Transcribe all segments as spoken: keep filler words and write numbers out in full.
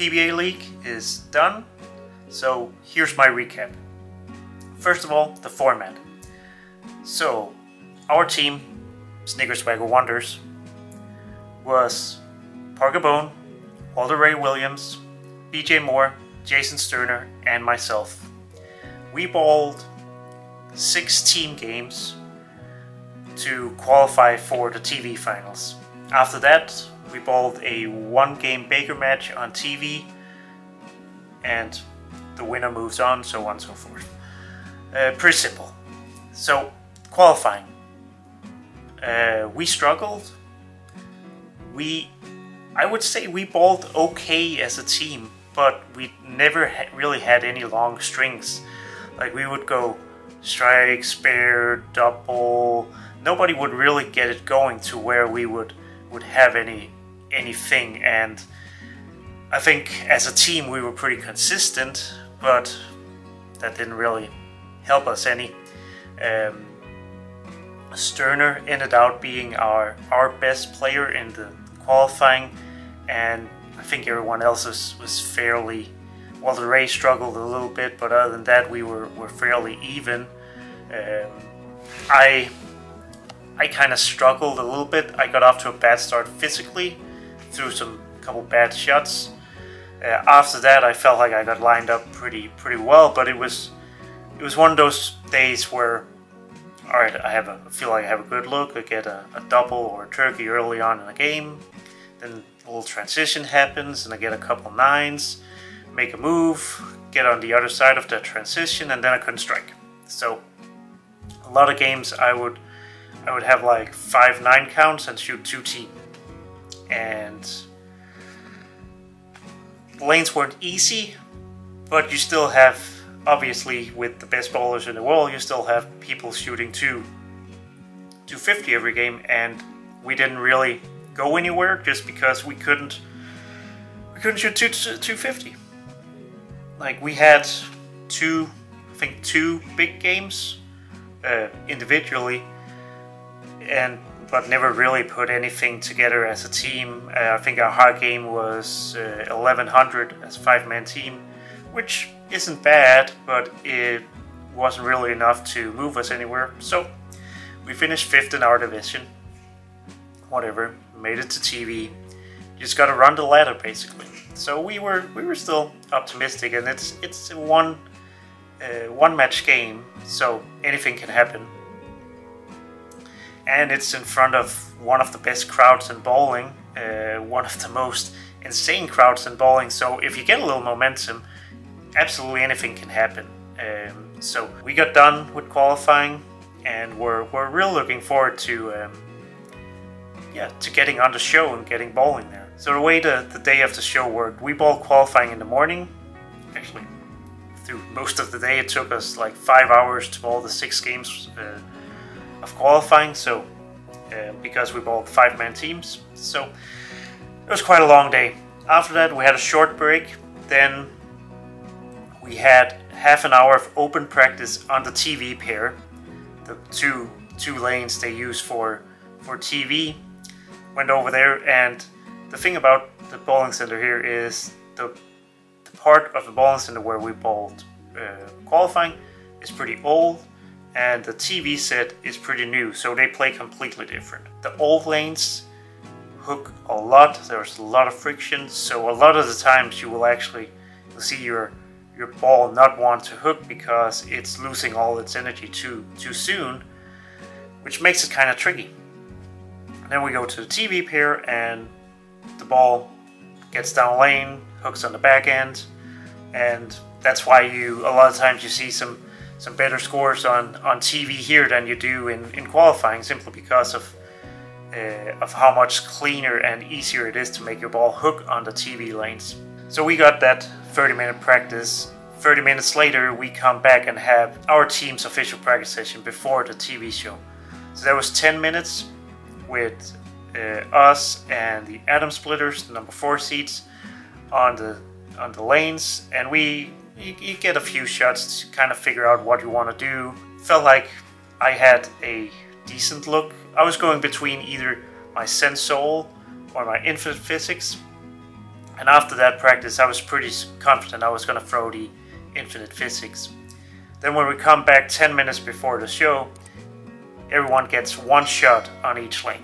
P B A League is done, so here's my recap. First of all, the format. So, our team, Snickerswagger Wonders, was Parker Bone, Walter Ray Williams, B J Moore, Jason Sterner, and myself. We bowled six team games to qualify for the T V finals. After that, we bowled a one-game Baker match on T V, and the winner moves on, so on and so forth. Uh, pretty simple. So, qualifying. Uh, we struggled. We, I would say we bowled okay as a team, but we never ha really had any long strings. Like, we would go strike, spare, double. Nobody would really get it going to where we would, would have any anything. And I think as a team we were pretty consistent, but that didn't really help us any. Um, Sterner ended up being our, our best player in the qualifying, and I think everyone else's was fairly, well, the Ray struggled a little bit, but other than that we were, were fairly even. Um, I I kind of struggled a little bit. I got off to a bad start physically through some couple bad shots. Uh, after that I felt like I got lined up pretty pretty well, but it was it was one of those days where, all right, I have a, feel like I have a good look, I get a, a double or a turkey early on in the game, then a little transition happens and I get a couple nines, make a move, get on the other side of that transition, and then I couldn't strike. So a lot of games I would I would have like five nine counts and shoot two T, and the lanes weren't easy, but you still have, obviously with the best bowlers in the world, you still have people shooting two fifty every game, and we didn't really go anywhere just because we couldn't we couldn't shoot two fifty. Like, we had two, I think two big games uh, individually, and but never really put anything together as a team. Uh, I think our hard game was uh, eleven hundred as a five-man team, which isn't bad, but it wasn't really enough to move us anywhere. So we finished fifth in our division. Whatever, made it to T V. Just got to run the ladder basically. So we were we were still optimistic, and it's it's a one uh, one match game, so anything can happen. And it's in front of one of the best crowds in bowling, uh, one of the most insane crowds in bowling, so if you get a little momentum, absolutely anything can happen. Um, so we got done with qualifying, and we're, we're really looking forward to um, yeah, to getting on the show and getting bowling there. So the way the, the day of the show worked, we bowled qualifying in the morning. Actually, through most of the day it took us like five hours to bowl the six games uh, of qualifying, so uh, because we bowled five-man teams, so it was quite a long day. After that we had a short break, then we had half an hour of open practice on the T V pair, the two two lanes they use for for T V. Went over there, and the thing about the bowling center here is the, the part of the bowling center where we bowled uh, qualifying is pretty old, and the T V set is pretty new, so they play completely different. The old lanes hook a lot, there's a lot of friction, so a lot of the times you will actually see your your ball not want to hook because it's losing all its energy too too soon, which makes it kind of tricky. And then we go to the T V pair, and the ball gets down lane, hooks on the back end, and that's why you a lot of times you see some some better scores on, on T V here than you do in, in qualifying, simply because of uh, of how much cleaner and easier it is to make your ball hook on the T V lanes. So we got that thirty minute practice. thirty minutes later we come back and have our team's official practice session before the T V show. So there was ten minutes with uh, us and the Adam Splitters, the number four seeds, on the, on the lanes, and we You, you get a few shots to kind of figure out what you want to do. Felt like I had a decent look. I was going between either my Sense Soul or my Infinite Physics. And after that practice, I was pretty confident I was going to throw the Infinite Physics. Then when we come back ten minutes before the show, everyone gets one shot on each lane.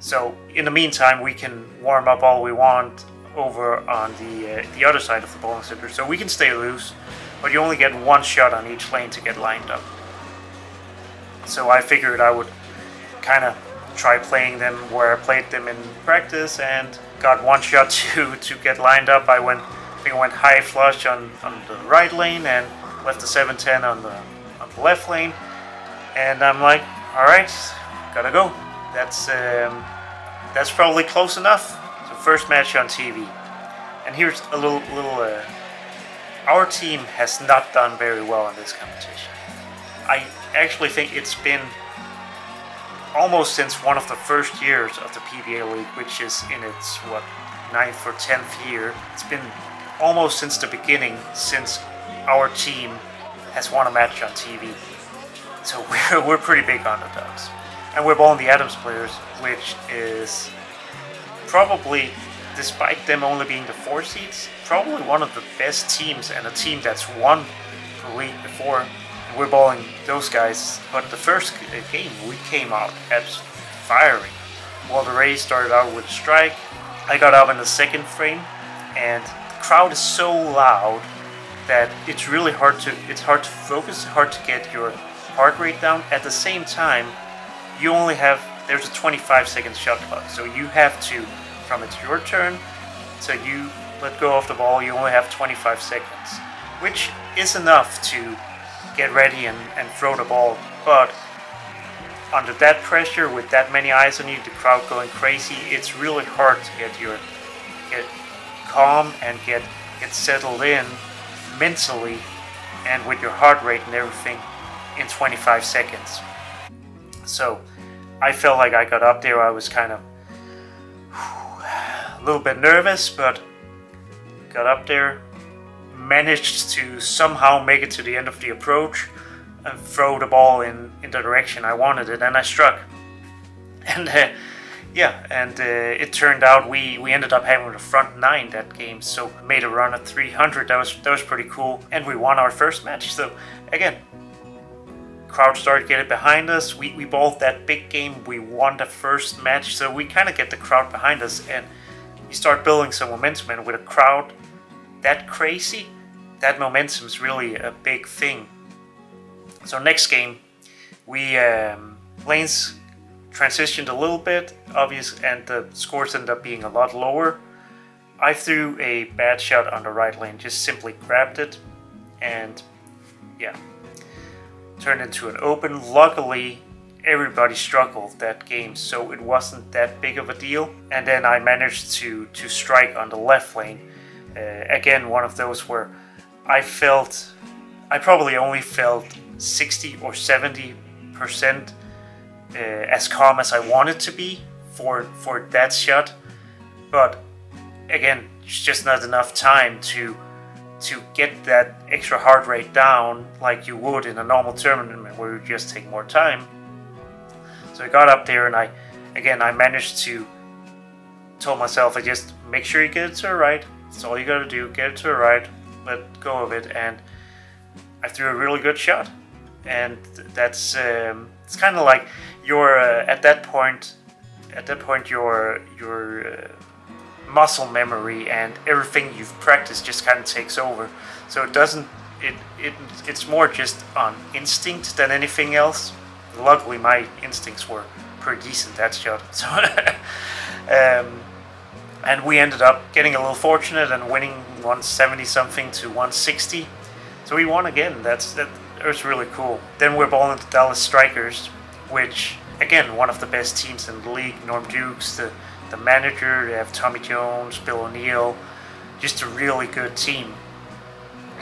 So in the meantime, we can warm up all we want over on the, uh, the other side of the bowling center. So we can stay loose, but you only get one shot on each lane to get lined up. So I figured I would kind of try playing them where I played them in practice, and got one shot to, to get lined up. I went, I think I went high flush on, on the right lane and left the seven ten on the, on the left lane. And I'm like, alright, gotta go. That's, um, that's probably close enough. So first match on T V. And here's a little, little uh, our team has not done very well in this competition. I actually think it's been almost since one of the first years of the P B A League, which is in its, what, ninth or tenth year. It's been almost since the beginning, since our team has won a match on T V. So we're, we're pretty big underdogs. And we're bowling the Adam Splitters, which is probably, despite them only being the four seeds, probably one of the best teams, and a team that's won the league before. We're bowling those guys, but the first game we came out as firing. Walter Ray started out with a strike. I got up in the second frame, and the crowd is so loud that it's really hard to it's hard to focus, hard to get your heart rate down. At the same time, you only have there's a twenty-five second shot clock, so you have to, from it's your turn, so you let go of the ball. You only have twenty-five seconds, which is enough to get ready and, and throw the ball, but under that pressure, with that many eyes on you, the crowd going crazy, it's really hard to get your get calm and get get settled in mentally and with your heart rate and everything in twenty-five seconds. So I felt like I got up there, I was kind of whew, a little bit nervous, but got up there, managed to somehow make it to the end of the approach and throw the ball in, in the direction I wanted it, and I struck. And uh, yeah, and uh, it turned out we, we ended up having the front nine that game, so made a run at three hundred, that was, that was pretty cool, and we won our first match. So again, crowd started getting behind us, we, we bowled that big game, we won the first match, so we kind of get the crowd behind us, and you start building some momentum, and with a crowd that crazy, that momentum is really a big thing. So next game, we um, lanes transitioned a little bit, obvious, and the scores ended up being a lot lower. I threw a bad shot on the right lane, just simply grabbed it, and yeah, turned into an open. Luckily, everybody struggled that game, so it wasn't that big of a deal. And then I managed to to strike on the left lane. Uh, again, one of those where I felt, I probably only felt sixty or seventy percent uh, as calm as I wanted to be for, for that shot. But again, it's just not enough time to, to get that extra heart rate down like you would in a normal tournament where you just take more time. So I got up there and I, again, I managed to tell myself, I just make sure you get it to the right. That's all you gotta do, get it to the right, let go of it, and I threw a really good shot. And that's, um, it's kind of like you're, uh, at that point, at that point your, your uh, muscle memory and everything you've practiced just kind of takes over. So it doesn't, it, it it's more just on instinct than anything else. Luckily my instincts were pretty decent that shot. So, um, and we ended up getting a little fortunate and winning one seventy something to one sixty. So we won again. That's that was really cool. Then we're bowling the Dallas Strikers, which again, one of the best teams in the league. Norm Dukes, the, the manager, they have Tommy Jones, Bill O'Neill, just a really good team.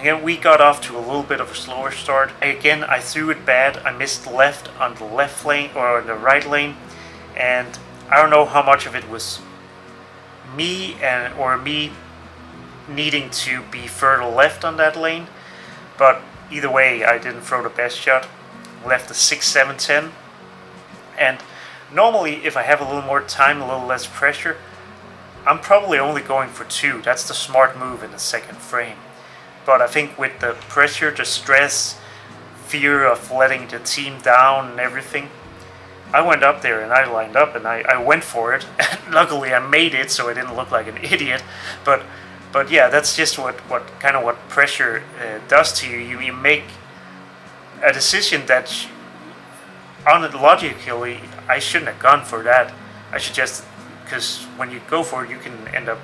Again, we got off to a little bit of a slower start. Again, I threw it bad. I missed left on the left lane or on the right lane. And I don't know how much of it was me and or me needing to be further left on that lane, but either way I didn't throw the best shot. Left the six seven ten, and normally if I have a little more time, a little less pressure, I'm probably only going for two. That's the smart move in the second frame. But I think with the pressure, the stress, fear of letting the team down and everything, I went up there and I lined up and I, I went for it. And luckily I made it, so I didn't look like an idiot. But but yeah, that's just what, what kind of what pressure uh, does to you. you. You make a decision that, on it logically, I shouldn't have gone for that. I should just, because when you go for it, you can end up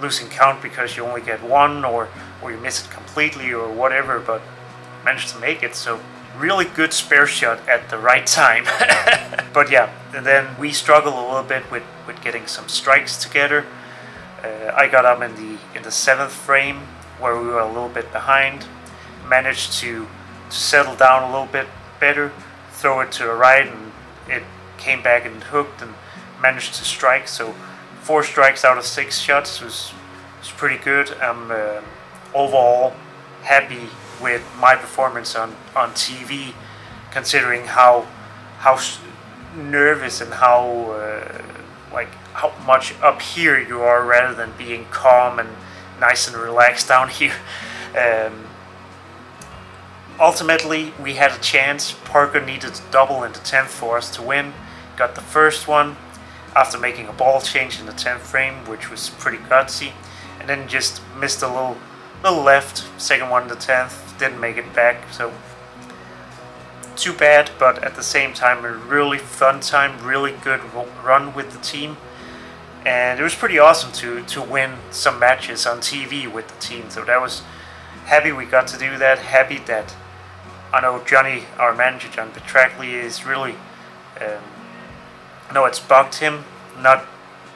losing count because you only get one, or, or you miss it completely or whatever, but managed to make it. So really good spare shot at the right time. But yeah, and then we struggle a little bit with, with getting some strikes together. Uh, I got up in the in the seventh frame where we were a little bit behind, managed to, to settle down a little bit better, throw it to the right, and it came back and hooked and managed to strike. So four strikes out of six shots was, was pretty good. I'm uh, overall happy with my performance on, on T V, considering how how nervous and how uh, like how much up here you are rather than being calm and nice and relaxed down here. Um, ultimately, we had a chance. Parker needed to double in the tenth for us to win. Got the first one after making a ball change in the tenth frame, which was pretty gutsy, and then just missed a little, little left, second one in the tenth, didn't make it back, so too bad, but at the same time a really fun time, really good run with the team, and it was pretty awesome to, to win some matches on T V with the team, so that was happy we got to do that, happy that I know Johnny, our manager, John Petrackley, is really... Um, No, it's bugged him not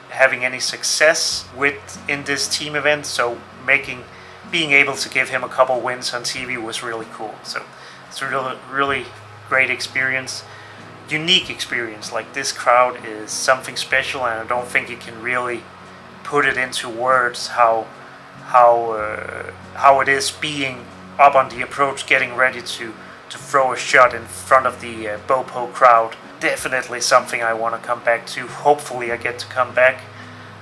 having any success with in this team event, so making being able to give him a couple wins on T V was really cool. So it's a really, really great experience, unique experience. Like, this crowd is something special, and I don't think you can really put it into words how how uh, how it is being up on the approach, getting ready to to throw a shot in front of the uh, BOPO crowd. Definitely something I want to come back to. Hopefully I get to come back,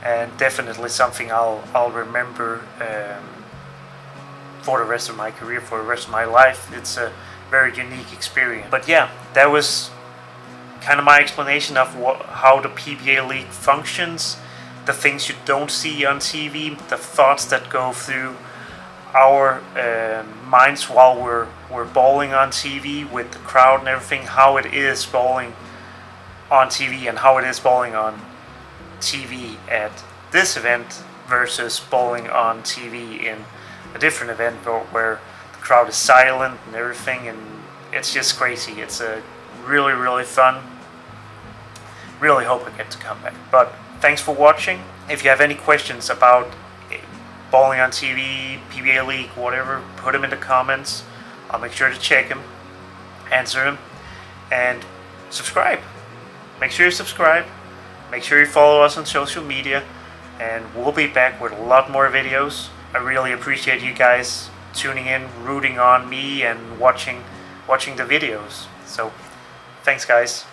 and definitely something I'll I'll remember um, for the rest of my career, for the rest of my life. It's a very unique experience. But yeah, that was kind of my explanation of what, how the P B A League functions, the things you don't see on T V, the thoughts that go through our uh, minds while we're we're bowling on T V with the crowd and everything, how it is bowling on T V and how it is bowling on T V at this event versus bowling on T V in a different event where the crowd is silent and everything, and it's just crazy. It's a really, really fun. Really hope I get to come back. But thanks for watching. If you have any questions about bowling on T V, P B A League, whatever, put them in the comments. I'll make sure to check them, answer them, and subscribe. Make sure you subscribe. Make sure you follow us on social media, and we'll be back with a lot more videos. I really appreciate you guys tuning in, rooting on me, and watching watching the videos. So, thanks, guys.